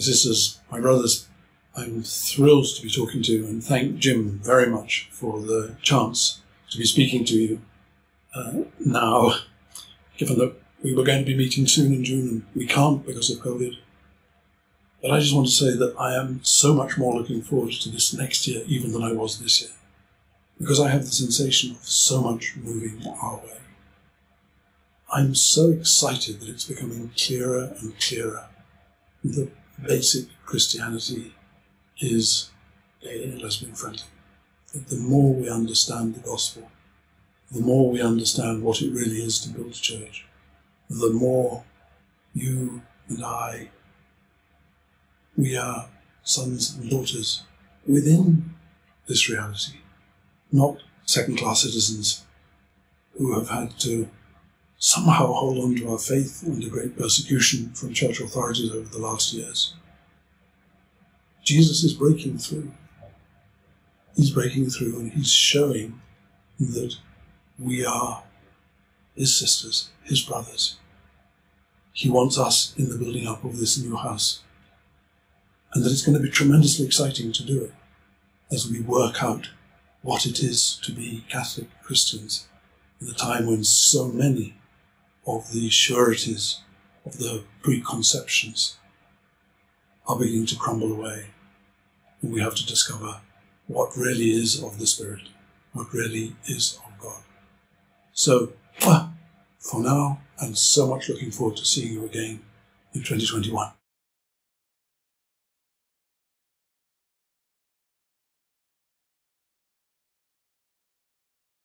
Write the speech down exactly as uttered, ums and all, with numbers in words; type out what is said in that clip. my sisters, my brothers, I'm thrilled to be talking to, and thank Jim very much for the chance to be speaking to you uh, now, given that we were going to be meeting soon in June and we can't because of COVID. But I just want to say that I am so much more looking forward to this next year even than I was this year, because I have the sensation of so much moving our way. I'm so excited that it's becoming clearer and clearer that basic Christianity is gay and lesbian friendly. That the more we understand the gospel, the more we understand what it really is to build a church, the more you and I, we are sons and daughters within this reality, not second-class citizens who have had to somehow hold on to our faith under great persecution from church authorities over the last years. Jesus is breaking through. He's breaking through and he's showing that we are his sisters, his brothers. He wants us in the building up of this new house. And that it's going to be tremendously exciting to do it as we work out what it is to be Catholic Christians in the time when so many of the sureties, of the preconceptions are beginning to crumble away, and we have to discover what really is of the Spirit, what really is of God. So, for now, I'm so much looking forward to seeing you again in twenty twenty-one.